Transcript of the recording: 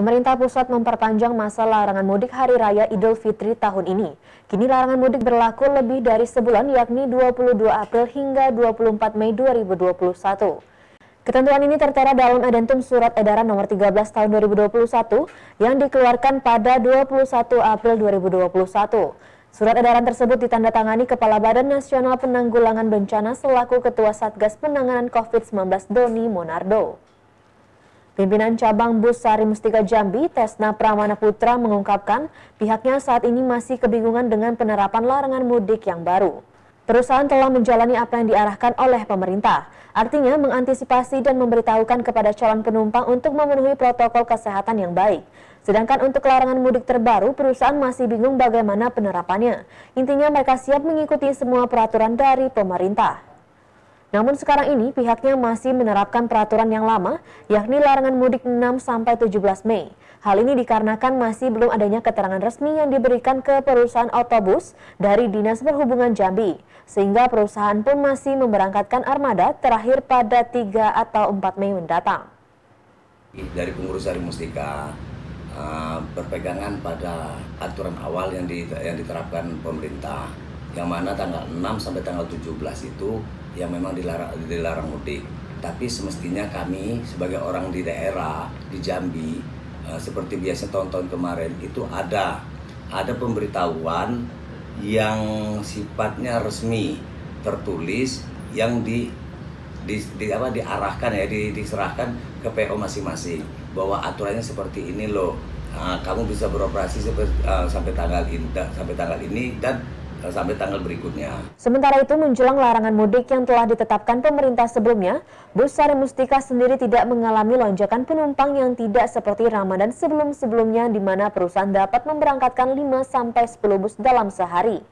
Pemerintah pusat memperpanjang masa larangan mudik Hari Raya Idul Fitri tahun ini. Kini larangan mudik berlaku lebih dari sebulan, yakni 22 April hingga 24 Mei 2021. Ketentuan ini tertera dalam Addendum Surat Edaran Nomor 13 Tahun 2021 yang dikeluarkan pada 21 April 2021. Surat edaran tersebut ditandatangani Kepala Badan Nasional Penanggulangan Bencana selaku Ketua Satgas Penanganan Covid 19 Doni Monardo. Pimpinan cabang Bus Sari Mustika Jambi, Tesna Pramana Putra mengungkapkan pihaknya saat ini masih kebingungan dengan penerapan larangan mudik yang baru. Perusahaan telah menjalani apa yang diarahkan oleh pemerintah, artinya mengantisipasi dan memberitahukan kepada calon penumpang untuk memenuhi protokol kesehatan yang baik. Sedangkan untuk larangan mudik terbaru, perusahaan masih bingung bagaimana penerapannya. Intinya mereka siap mengikuti semua peraturan dari pemerintah. Namun sekarang ini pihaknya masih menerapkan peraturan yang lama, yakni larangan mudik 6–17 Mei. Hal ini dikarenakan masih belum adanya keterangan resmi yang diberikan ke perusahaan otobus dari Dinas Perhubungan Jambi, sehingga perusahaan pun masih memberangkatkan armada terakhir pada 3 atau 4 Mei mendatang. Dari pengurus Sari Mustika berpegangan pada aturan awal yang diterapkan pemerintah, yang mana tanggal 6–17 itu yang memang dilarang mudik. Tapi semestinya kami sebagai orang di daerah, di Jambi, seperti biasa tahun-tahun kemarin itu ada pemberitahuan yang sifatnya resmi, tertulis, yang diarahkan ya, diserahkan ke PO masing-masing bahwa aturannya seperti ini loh. Kamu bisa beroperasi sampai tanggal ini dan sampai tanggal berikutnya. Sementara itu, menjelang larangan mudik yang telah ditetapkan pemerintah sebelumnya, Bus Sari Mustika sendiri tidak mengalami lonjakan penumpang yang tidak seperti Ramadan sebelum-sebelumnya, di mana perusahaan dapat memberangkatkan 5–10 bus dalam sehari.